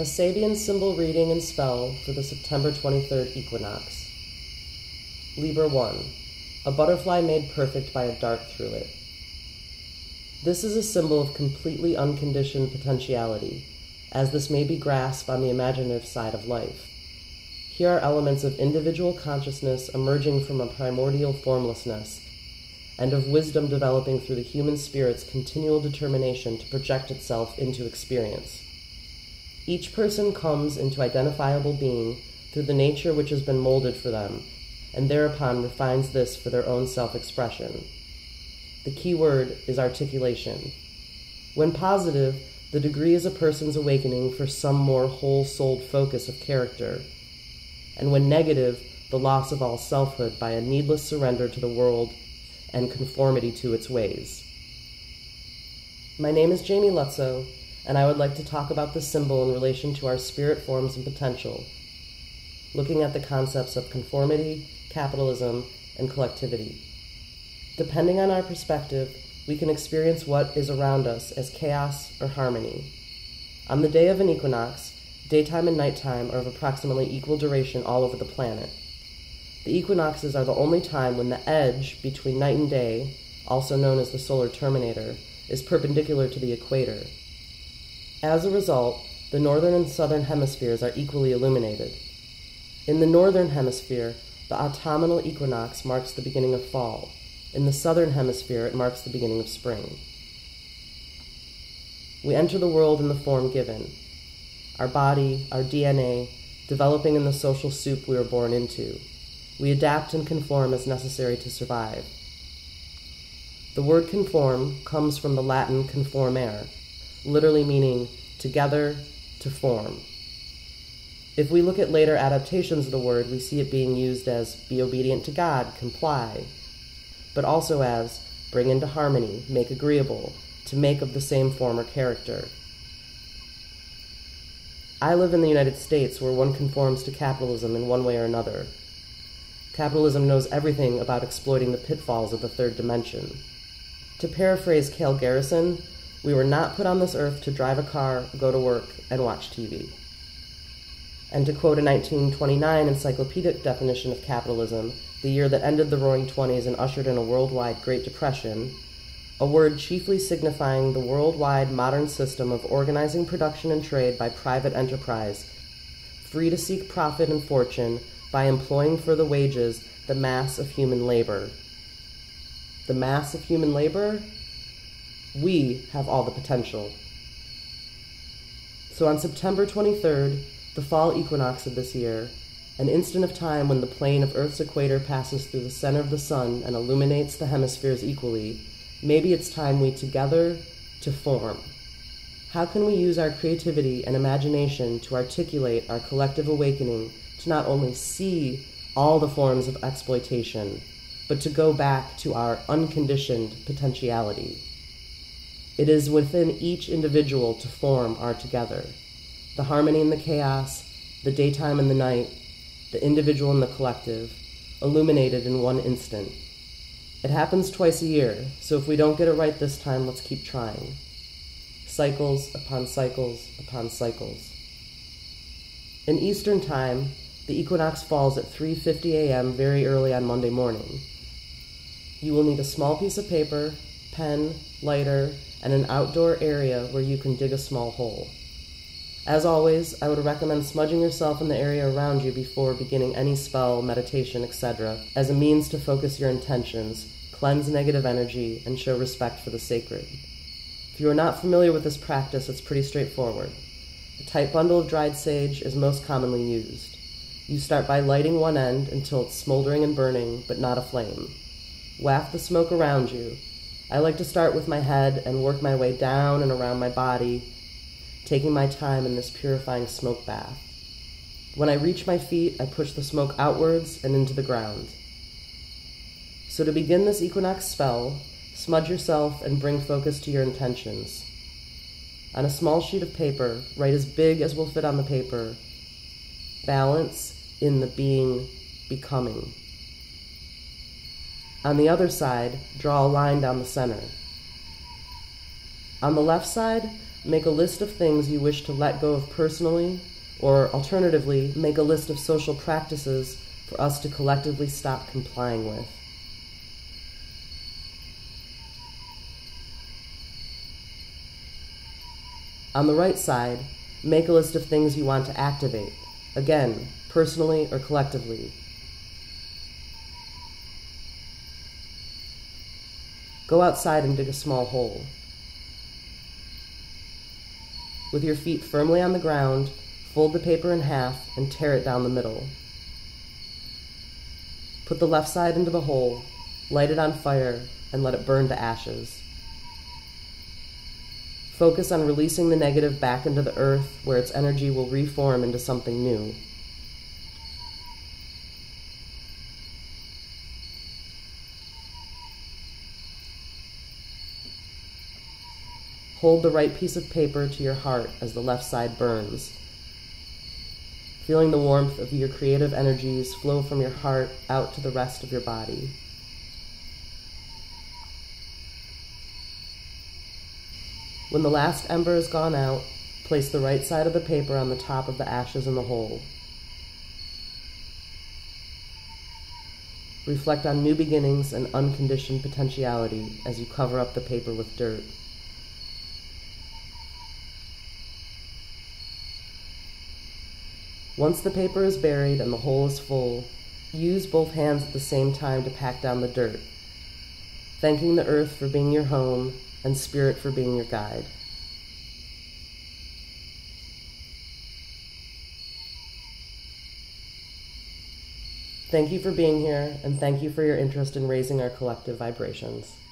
a Sabian symbol reading and spell for the September 23rd equinox. Libra 1, a butterfly made perfect by a dart through it. This is a symbol of completely unconditioned potentiality, as this may be grasped on the imaginative side of life. Here are elements of individual consciousness emerging from a primordial formlessness, and of wisdom developing through the human spirit's continual determination to project itself into experience. Each person comes into identifiable being through the nature which has been molded for them, and thereupon refines this for their own self-expression. The key word is articulation. When positive, the degree is a person's awakening for some more whole-souled focus of character, and when negative, the loss of all selfhood by a needless surrender to the world and conformity to its ways. My name is Jamie Lutzo, and I would like to talk about this symbol in relation to our spirit forms and potential, looking at the concepts of conformity, capitalism, and collectivity. Depending on our perspective, we can experience what is around us as chaos or harmony. On the day of an equinox, daytime and nighttime are of approximately equal duration all over the planet. The equinoxes are the only time when the edge between night and day, also known as the solar terminator, is perpendicular to the equator. As a result, the northern and southern hemispheres are equally illuminated. In the northern hemisphere, the autumnal equinox marks the beginning of fall. In the southern hemisphere, it marks the beginning of spring. We enter the world in the form given, our body, our DNA, developing in the social soup we were born into. We adapt and conform as necessary to survive. The word conform comes from the Latin conformare, literally meaning together, to form. If we look at later adaptations of the word, we see it being used as be obedient to God, comply, but also as bring into harmony, make agreeable, to make of the same form or character. I live in the United States, where one conforms to capitalism in one way or another. Capitalism knows everything about exploiting the pitfalls of the third dimension. To paraphrase Kale Garrison, we were not put on this earth to drive a car, go to work, and watch TV. And to quote a 1929 encyclopedic definition of capitalism, the year that ended the Roaring Twenties and ushered in a worldwide Great Depression, a word chiefly signifying the worldwide modern system of organizing production and trade by private enterprise, free to seek profit and fortune by employing for the wages the mass of human labor. The mass of human labor? We have all the potential. So on September 23rd, the fall equinox of this year, an instant of time when the plane of Earth's equator passes through the center of the sun and illuminates the hemispheres equally, maybe it's time we together to form. How can we use our creativity and imagination to articulate our collective awakening to not only see all the forms of exploitation, but to go back to our unconditioned potentiality? It is within each individual to form our together. The harmony and the chaos, the daytime and the night, the individual and the collective, illuminated in one instant. It happens twice a year, so if we don't get it right this time, let's keep trying. Cycles upon cycles upon cycles. In Eastern Time, the equinox falls at 3:50 a.m. very early on Monday morning. You will need a small piece of paper, pen, lighter, and an outdoor area where you can dig a small hole. As always, I would recommend smudging yourself in the area around you before beginning any spell, meditation, etc., as a means to focus your intentions, cleanse negative energy, and show respect for the sacred. If you are not familiar with this practice, it's pretty straightforward. A tight bundle of dried sage is most commonly used. You start by lighting one end until it's smoldering and burning, but not aflame. Waft the smoke around you. I like to start with my head and work my way down and around my body, taking my time in this purifying smoke bath. When I reach my feet, I push the smoke outwards and into the ground. So to begin this equinox spell, smudge yourself and bring focus to your intentions. On a small sheet of paper, write as big as will fit on the paper, balance in the being becoming. On the other side, draw a line down the center. On the left side, Make a list of things you wish to let go of personally, or alternatively, make a list of social practices for us to collectively stop complying with. On the right side, make a list of things you want to activate, again, personally or collectively. Go outside and dig a small hole. With your feet firmly on the ground, fold the paper in half and tear it down the middle. Put the left side into the hole, light it on fire, and let it burn to ashes. Focus on releasing the negative back into the earth, where its energy will reform into something new. Hold the right piece of paper to your heart as the left side burns, feeling the warmth of your creative energies flow from your heart out to the rest of your body. When the last ember is gone out, place the right side of the paper on the top of the ashes in the hole. Reflect on new beginnings and unconditioned potentiality as you cover up the paper with dirt. Once the paper is buried and the hole is full, use both hands at the same time to pack down the dirt, thanking the earth for being your home and spirit for being your guide. Thank you for being here, and thank you for your interest in raising our collective vibrations.